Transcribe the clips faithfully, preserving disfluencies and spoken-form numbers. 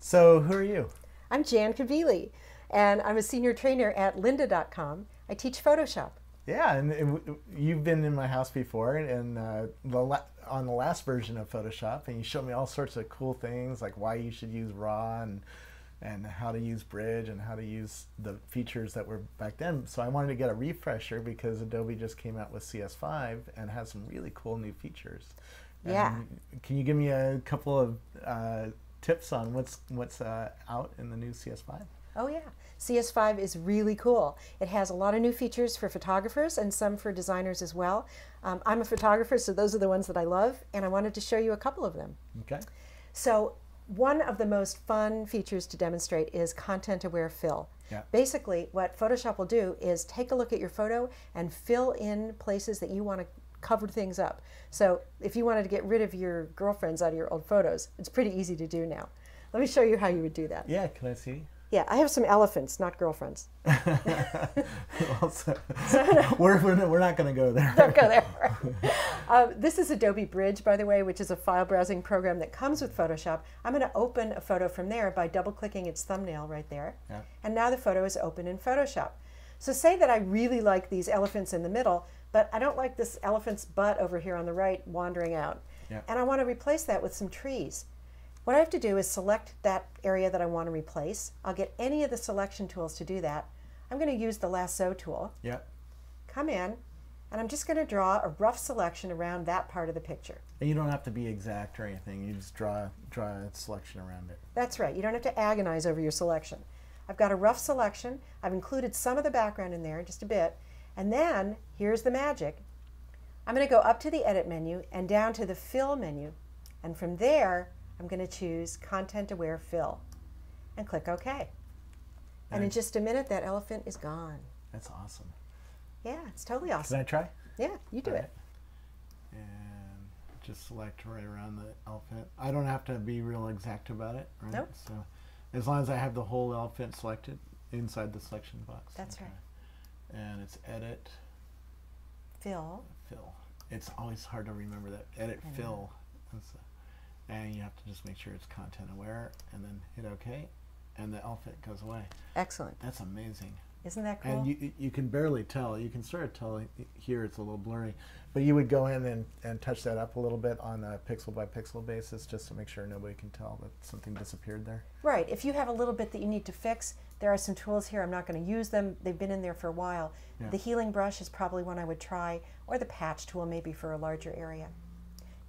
So who are you? I'm Jan Kabili, and I'm a senior trainer at lynda dot com. I teach Photoshop. Yeah, and it, you've been in my house before, and uh, the la on the last version of Photoshop, and you showed me all sorts of cool things, like why you should use RAW, and and how to use Bridge, and how to use the features that were back then. So I wanted to get a refresher because Adobe just came out with C S five and has some really cool new features. Yeah. And can you give me a couple of uh, tips on what's what's uh, out in the new C S five? Oh yeah, C S five is really cool. It has a lot of new features for photographers and some for designers as well. Um, I'm a photographer, so those are the ones that I love, and I wanted to show you a couple of them. Okay. So one of the most fun features to demonstrate is Content-Aware Fill. Yeah. Basically, what Photoshop will do is take a look at your photo and fill in places that you want to cover things up. So if you wanted to get rid of your girlfriends out of your old photos, it's pretty easy to do now. Let me show you how you would do that. Yeah, can I see? Yeah, I have some elephants, not girlfriends. Also, we're, we're, we're not going to go there. Don't go there. um, this is Adobe Bridge, by the way, which is a file browsing program that comes with Photoshop. I'm going to open a photo from there by double-clicking its thumbnail right there. Yeah. And now the photo is open in Photoshop. So say that I really like these elephants in the middle, but I don't like this elephant's butt over here on the right wandering out. Yeah. And I want to replace that with some trees. What I have to do is select that area that I want to replace. I'll get any of the selection tools to do that. I'm going to use the lasso tool. Yeah. Come in, and I'm just going to draw a rough selection around that part of the picture. And you don't have to be exact or anything. You just draw, draw a selection around it. That's right. You don't have to agonize over your selection. I've got a rough selection. I've included some of the background in there, just a bit. And then, here's the magic. I'm going to go up to the Edit menu and down to the Fill menu. And from there, I'm going to choose Content-Aware Fill and click OK. Nice. And in just a minute, that elephant is gone. That's awesome. Yeah, it's totally awesome. Can I try? Yeah, you do it. And just select right around the elephant. I don't have to be real exact about it, right? Nope. So as long as I have the whole elephant selected inside the selection box. That's okay. Right. And it's Edit. Fill. Fill. It's always hard to remember that. Edit, Fill. That's and you have to just make sure it's content aware, and then hit OK, and the elephant goes away. Excellent. That's amazing. Isn't that cool? And you, you can barely tell. You can sort of tell here it's a little blurry, but you would go in and, and touch that up a little bit on a pixel by pixel basis just to make sure nobody can tell that something disappeared there. Right. If you have a little bit that you need to fix, there are some tools here. I'm not going to use them. They've been in there for a while. Yeah. The healing brush is probably one I would try, or the patch tool maybe for a larger area.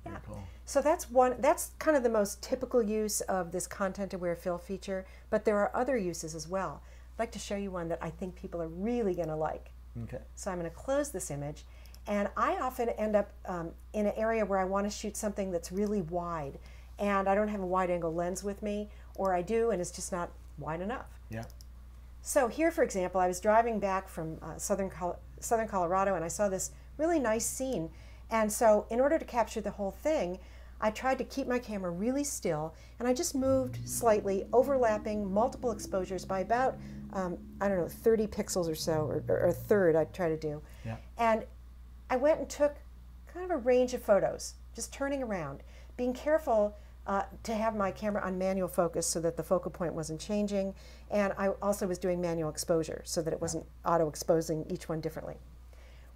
Yeah. Cool. So that's one. That's kind of the most typical use of this Content-Aware Fill feature, but there are other uses as well. I'd like to show you one that I think people are really going to like. Okay. So I'm going to close this image, and I often end up um, in an area where I want to shoot something that's really wide, and I don't have a wide-angle lens with me, or I do, and it's just not wide enough. Yeah. So here, for example, I was driving back from uh, southern Col southern Colorado, and I saw this really nice scene. And so in order to capture the whole thing, I tried to keep my camera really still, and I just moved slightly, overlapping multiple exposures by about, um, I don't know, thirty pixels or so, or, or a third I try to do. Yeah. And I went and took kind of a range of photos, just turning around, being careful uh, to have my camera on manual focus so that the focal point wasn't changing, and I also was doing manual exposure so that it wasn't auto-exposing each one differently.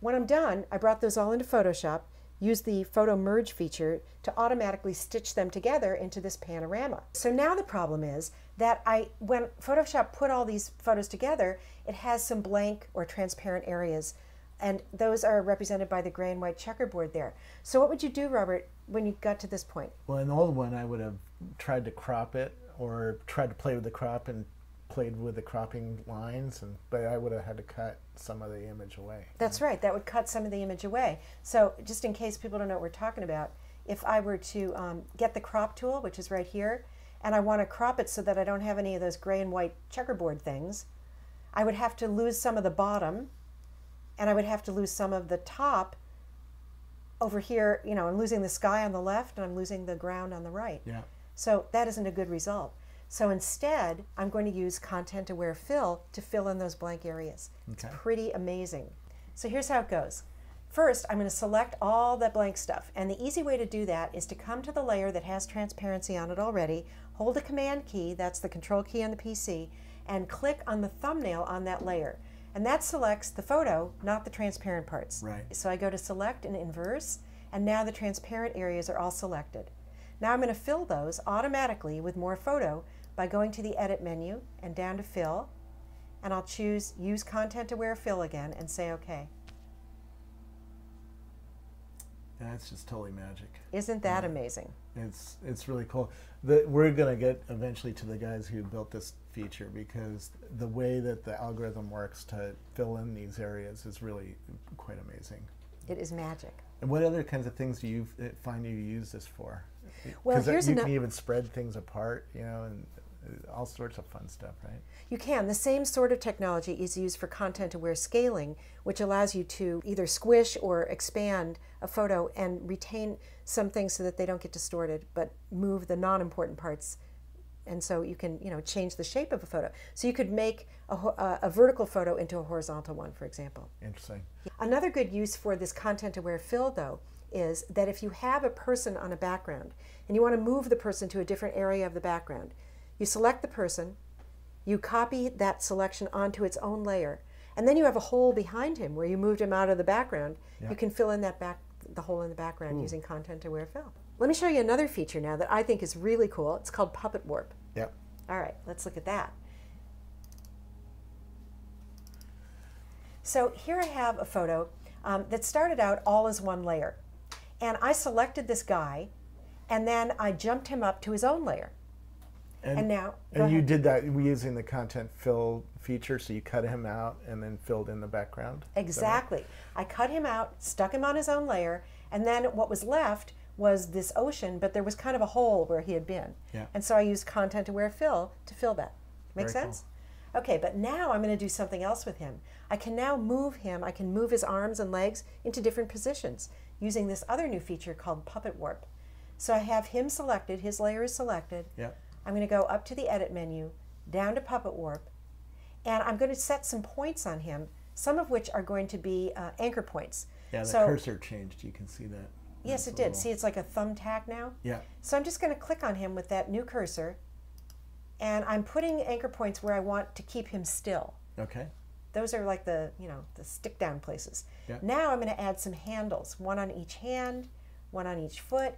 When I'm done, I brought those all into Photoshop, used the photo merge feature to automatically stitch them together into this panorama. So now the problem is that I, when Photoshop put all these photos together, it has some blank or transparent areas, and those are represented by the gray and white checkerboard there. So what would you do, Robert, when you got to this point? Well, in the old one, I would have tried to crop it or tried to play with the crop and played with the cropping lines, and but I would have had to cut some of the image away. That's right. That would cut some of the image away. So just in case people don't know what we're talking about, if I were to um, get the crop tool, which is right here, and I want to crop it so that I don't have any of those gray and white checkerboard things, I would have to lose some of the bottom, and I would have to lose some of the top over here. You know, I'm losing the sky on the left, and I'm losing the ground on the right. Yeah. So that isn't a good result. So instead, I'm going to use Content-Aware Fill to fill in those blank areas. Okay. It's pretty amazing. So here's how it goes. First, I'm going to select all the blank stuff, and the easy way to do that is to come to the layer that has transparency on it already, hold the Command key, that's the Control key on the P C, and click on the thumbnail on that layer. And that selects the photo, not the transparent parts. Right. So I go to Select and Inverse, and now the transparent areas are all selected. Now I'm going to fill those automatically with more photo by going to the Edit menu and down to Fill, and I'll choose Use Content-Aware Fill again and say OK. That's just totally magic. Isn't that yeah. amazing? It's it's really cool. The, we're going to get eventually to the guys who built this feature, because the way that the algorithm works to fill in these areas is really quite amazing. It is magic. And what other kinds of things do you find you use this for? Well, here's you can even spread things apart, you know, and all sorts of fun stuff, right? You can. The same sort of technology is used for content-aware scaling, which allows you to either squish or expand a photo and retain some things so that they don't get distorted, but move the non-important parts. And so you can, you know, change the shape of a photo. So you could make a, a, a vertical photo into a horizontal one, for example. Interesting. Another good use for this content-aware fill, though, is that if you have a person on a background and you want to move the person to a different area of the background, you select the person, you copy that selection onto its own layer, and then you have a hole behind him where you moved him out of the background. Yep. You can fill in that back, the hole in the background Ooh. Using content-aware fill. Let me show you another feature now that I think is really cool. It's called Puppet Warp. Yep. All right, let's look at that. So here I have a photo um, that started out all as one layer. And I selected this guy, and then I jumped him up to his own layer. And, and now, and you did that using the content fill feature, so you cut him out and then filled in the background? Exactly. Right? I cut him out, stuck him on his own layer, and then what was left was this ocean, but there was kind of a hole where he had been. Yeah. And so I used content-aware fill to fill that. Make Very sense? Cool. Okay, but now I'm going to do something else with him. I can now move him, I can move his arms and legs into different positions using this other new feature called Puppet Warp. So I have him selected, his layer is selected. Yeah. I'm going to go up to the Edit menu, down to Puppet Warp, and I'm going to set some points on him, some of which are going to be uh, anchor points. Yeah, the so, cursor changed. You can see that. Yes, That's it did. Little... See, it's like a thumbtack now. Yeah. So I'm just going to click on him with that new cursor, and I'm putting anchor points where I want to keep him still. Okay. Those are like the, you know, the stick down places. Yeah. Now I'm going to add some handles, one on each hand, one on each foot,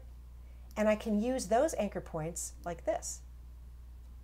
and I can use those anchor points like this.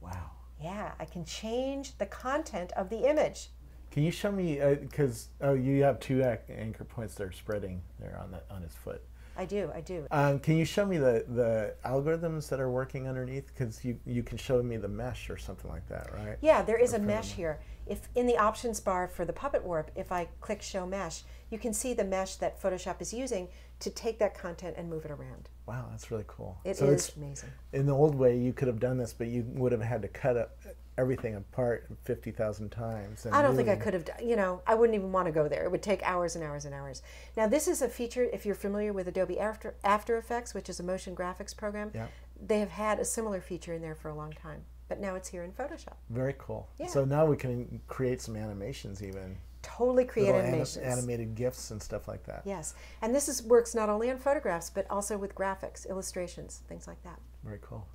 Wow. Yeah, I can change the content of the image. Can you show me, because uh, oh, you have two anchor points that are spreading there on, the, on his foot. I do, I do. Um, can you show me the, the algorithms that are working underneath? Because you, you can show me the mesh or something like that, right? Yeah, there is or a mesh them. here. If in the options bar for the Puppet Warp, if I click Show Mesh, you can see the mesh that Photoshop is using to take that content and move it around. Wow, that's really cool. It so is amazing. In the old way, you could have done this, but you would have had to cut up everything apart fifty thousand times. And I don't really think I could have, you know, I wouldn't even want to go there. It would take hours and hours and hours. Now, this is a feature, if you're familiar with Adobe After, After Effects, which is a motion graphics program, yeah. they have had a similar feature in there for a long time. But now it's here in Photoshop. Very cool. Yeah. So now we can create some animations even. Totally create animations. Anim animated GIFs and stuff like that. Yes. And this is, works not only on photographs, but also with graphics, illustrations, things like that. Very cool.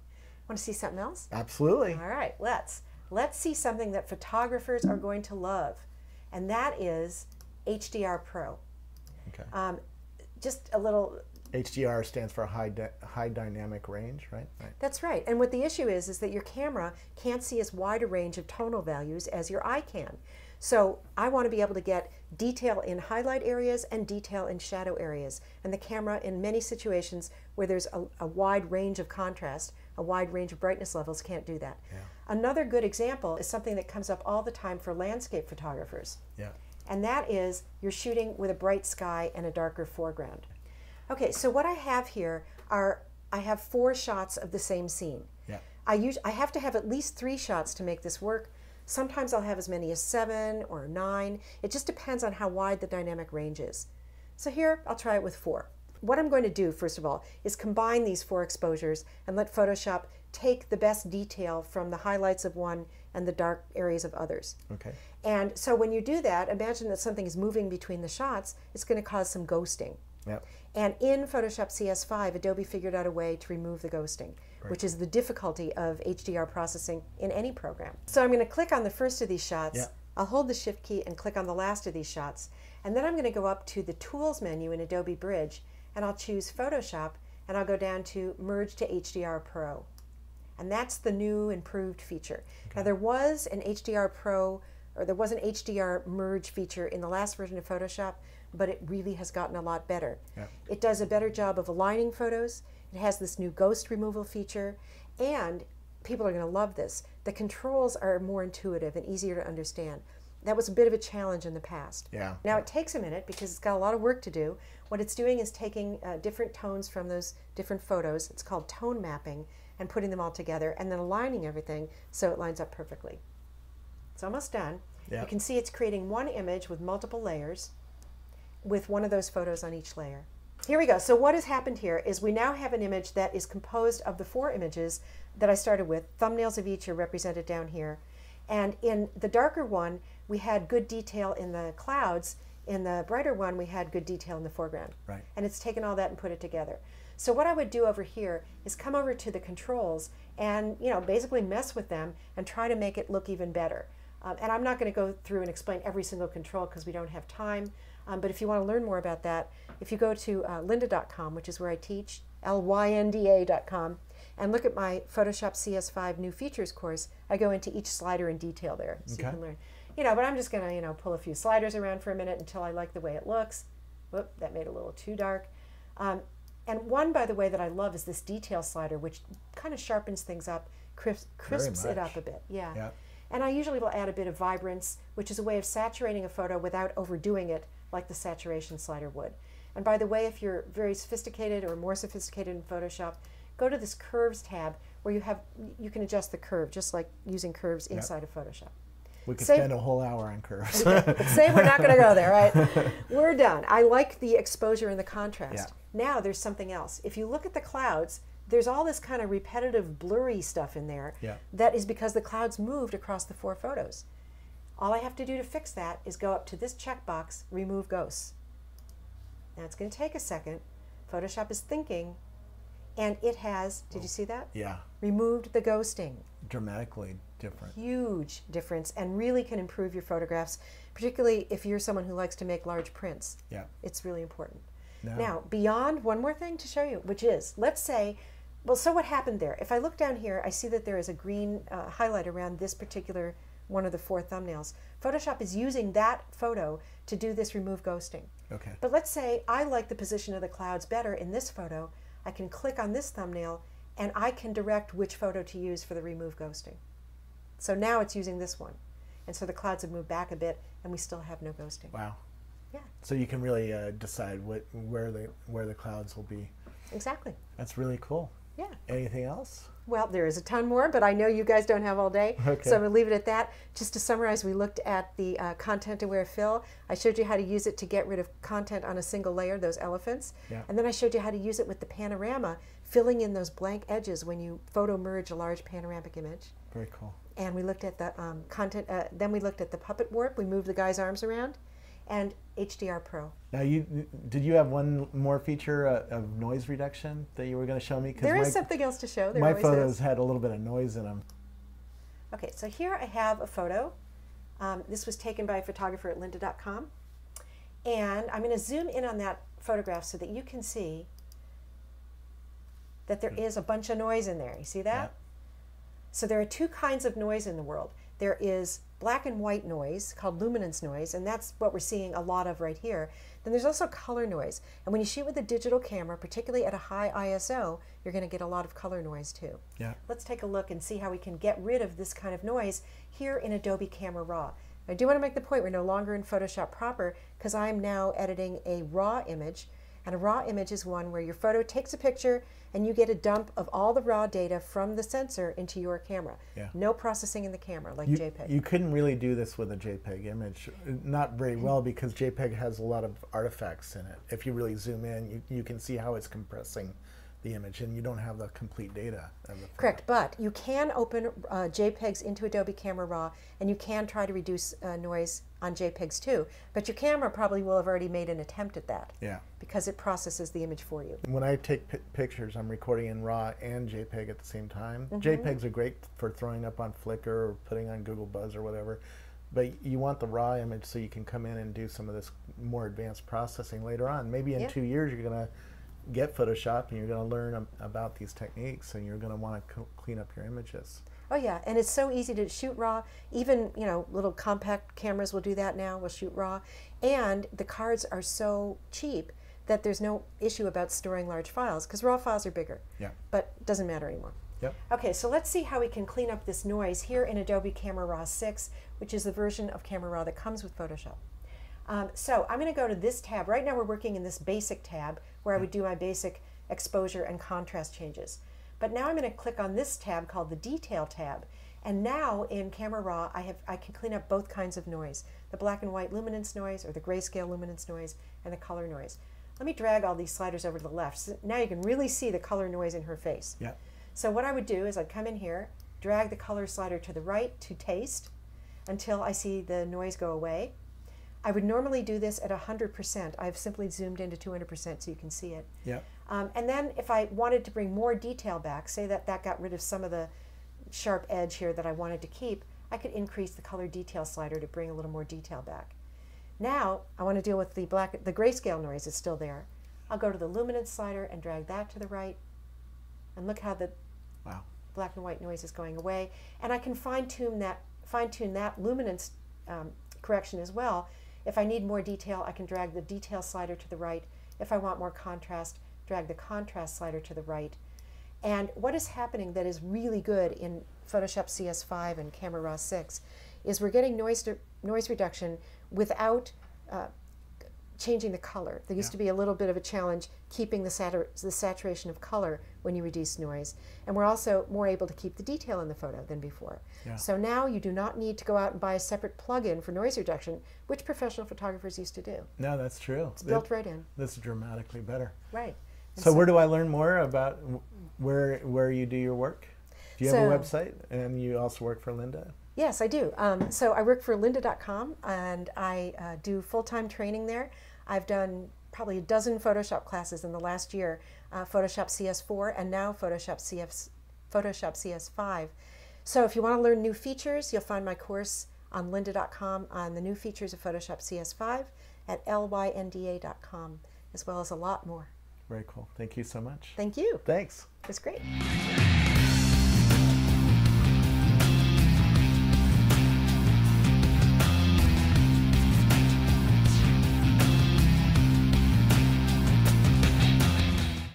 Want to see something else? Absolutely. All right, let's. Let's see something that photographers are going to love, and that is H D R Pro. Okay. Um, just a little... H D R stands for high di high dynamic range, right? right? That's right. And what the issue is is that your camera can't see as wide a range of tonal values as your eye can. So I want to be able to get detail in highlight areas and detail in shadow areas. And the camera, in many situations where there's a, a wide range of contrast, a wide range of brightness levels, can't do that. Yeah. Another good example is something that comes up all the time for landscape photographers. Yeah. And that is you're shooting with a bright sky and a darker foreground. Okay, so what I have here are, I have four shots of the same scene. Yeah. I, usually, I have to have at least three shots to make this work. Sometimes I'll have as many as seven or nine. It just depends on how wide the dynamic range is. So here, I'll try it with four. what I'm going to do, first of all, is combine these four exposures and let Photoshop take the best detail from the highlights of one and the dark areas of others. Okay. And so when you do that, imagine that something is moving between the shots, it's going to cause some ghosting. Yep. And in Photoshop C S five, Adobe figured out a way to remove the ghosting, right, which is the difficulty of H D R processing in any program. So I'm going to click on the first of these shots. Yep. I'll hold the Shift key and click on the last of these shots. And then I'm going to go up to the Tools menu in Adobe Bridge, and I'll choose Photoshop, and I'll go down to Merge to H D R Pro. And that's the new improved feature. Okay. Now there was an H D R Pro, or there was an H D R merge feature in the last version of Photoshop, but it really has gotten a lot better. Yeah. It does a better job of aligning photos. It has this new ghost removal feature, and people are going to love this. The controls are more intuitive and easier to understand. That was a bit of a challenge in the past. Yeah. Now yeah. it takes a minute because it's got a lot of work to do. What it's doing is taking uh, different tones from those different photos. It's called tone mapping, and putting them all together and then aligning everything so it lines up perfectly. It's almost done. Yeah. You can see it's creating one image with multiple layers with one of those photos on each layer. Here we go. So what has happened here is we now have an image that is composed of the four images that I started with. Thumbnails of each are represented down here. And in the darker one, we had good detail in the clouds. In the brighter one, we had good detail in the foreground. Right. And it's taken all that and put it together. So what I would do over here is come over to the controls and, you know, basically mess with them and try to make it look even better. Um, and I'm not going to go through and explain every single control because we don't have time. Um, but if you want to learn more about that, if you go to uh, lynda dot com, which is where I teach, L Y N D A dot com, and look at my Photoshop C S five New Features course, I go into each slider in detail there, so okay. you can learn. You know, but I'm just going to, you know, pull a few sliders around for a minute until I like the way it looks. Whoop, that made it a little too dark. Um, And one, by the way, that I love is this detail slider, which kind of sharpens things up, crisps, crisps it up a bit. Yeah. yeah. And I usually will add a bit of vibrance, which is a way of saturating a photo without overdoing it like the saturation slider would. And by the way, if you're very sophisticated or more sophisticated in Photoshop, go to this Curves tab where you have you can adjust the curve, just like using curves inside yep. of Photoshop. We could say, spend a whole hour on curves. Okay. Say we're not going to go there, right? We're done. I like the exposure and the contrast. Yeah. Now there's something else. If you look at the clouds, there's all this kind of repetitive, blurry stuff in there. Yeah. That is because the clouds moved across the four photos. All I have to do to fix that is go up to this checkbox, Remove Ghosts. Now it's going to take a second. Photoshop is thinking, and it has, did you see that? Yeah. Removed the ghosting. Dramatically different. Huge difference, and really can improve your photographs, particularly if you're someone who likes to make large prints. Yeah. It's really important. No. Now, beyond, one more thing to show you, which is, let's say, well, so what happened there? If I look down here, I see that there is a green uh, highlight around this particular one of the four thumbnails. Photoshop is using that photo to do this remove ghosting. Okay. But let's say I like the position of the clouds better in this photo. I can click on this thumbnail, and I can direct which photo to use for the remove ghosting. So now it's using this one. And so the clouds have moved back a bit, and we still have no ghosting. Wow. Yeah. So you can really uh, decide what, where, the, where the clouds will be. Exactly. That's really cool. Yeah. Anything else? Well, there is a ton more, but I know you guys don't have all day, okay. so I'm going to leave it at that. Just to summarize, we looked at the uh, Content-Aware Fill. I showed you how to use it to get rid of content on a single layer, those elephants. Yeah. And then I showed you how to use it with the panorama, filling in those blank edges when you photo merge a large panoramic image. Very cool. And we looked at the um, content, uh, then we looked at the Puppet Warp. We moved the guy's arms around. And H D R Pro. Now, you did you have one more feature uh, of noise reduction that you were going to show me? There is my, something else to show. There my photos is. had a little bit of noise in them. Okay, so here I have a photo. Um, this was taken by a photographer at lynda dot com. And I'm going to zoom in on that photograph so that you can see that there is a bunch of noise in there. You see that? Yeah. So there are two kinds of noise in the world. There is black and white noise called luminance noise, and that's what we're seeing a lot of right here. Then there's also color noise. And when you shoot with a digital camera, particularly at a high I S O, you're going to get a lot of color noise too. Yeah. Let's take a look and see how we can get rid of this kind of noise here in Adobe Camera Raw. I do want to make the point we're no longer in Photoshop proper because I'm now editing a RAW image. And a raw image is one where your photo takes a picture and you get a dump of all the raw data from the sensor into your camera. Yeah. No processing in the camera like you, JPEG. You couldn't really do this with a JPEG image. Not very well, because JPEG has a lot of artifacts in it. If you really zoom in, you, you can see how it's compressing the image, and you don't have the complete data of the Correct, but you can open uh, JPEGs into Adobe Camera Raw, and you can try to reduce uh, noise on JPEGs too, but your camera probably will have already made an attempt at that, yeah, because it processes the image for you. When I take pictures, I'm recording in RAW and JPEG at the same time. Mm-hmm. JPEGs are great for throwing up on Flickr or putting on Google Buzz or whatever, but you want the raw image so you can come in and do some of this more advanced processing later on. Maybe in yeah. two years you're going to get Photoshop and you're going to learn about these techniques, and you're going to want to clean up your images. Oh yeah, and it's so easy to shoot raw. Even, you know, little compact cameras will do that now, will shoot raw. And the cards are so cheap that there's no issue about storing large files, because raw files are bigger. Yeah. But it doesn't matter anymore. Yep. Okay, so let's see how we can clean up this noise here in Adobe Camera Raw six, which is the version of Camera Raw that comes with Photoshop. Um, so I'm going to go to this tab. Right now we're working in this basic tab where I would do my basic exposure and contrast changes. But now I'm going to click on this tab called the Detail tab. And now in Camera Raw I, have, I can clean up both kinds of noise, the black and white luminance noise, or the grayscale luminance noise, and the color noise. Let me drag all these sliders over to the left. So now you can really see the color noise in her face. Yeah. So what I would do is I'd come in here, drag the color slider to the right to taste until I see the noise go away. I would normally do this at one hundred percent. I've simply zoomed into two hundred percent so you can see it. Yeah. Um, and then if I wanted to bring more detail back, say that that got rid of some of the sharp edge here that I wanted to keep, I could increase the color detail slider to bring a little more detail back. Now I want to deal with the black, the grayscale noise is still there. I'll go to the luminance slider and drag that to the right. And look how the wow. black and white noise is going away. And I can fine-tune that, fine-tune that luminance um, correction as well. If I need more detail, I can drag the detail slider to the right. If I want more contrast, drag the contrast slider to the right. And what is happening that is really good in Photoshop C S five and Camera Raw six is we're getting noise, noise reduction without uh, changing the color. There used yeah. to be a little bit of a challenge keeping the, satur the saturation of color when you reduce noise. And we're also more able to keep the detail in the photo than before. Yeah. So now you do not need to go out and buy a separate plug-in for noise reduction, which professional photographers used to do. No, that's true. It's built it, right in. This is dramatically better. Right. So, so where do I learn more about where, where you do your work? Do you so, have a website? And you also work for Lynda? Yes, I do. Um, so I work for lynda dot com, and I uh, do full-time training there. I've done probably a dozen Photoshop classes in the last year, uh, Photoshop C S four and now Photoshop, C F, Photoshop C S five. So if you want to learn new features, you'll find my course on lynda dot com on the new features of Photoshop C S five at lynda dot com, as well as a lot more. Very cool. Thank you so much. Thank you. Thanks. It was great.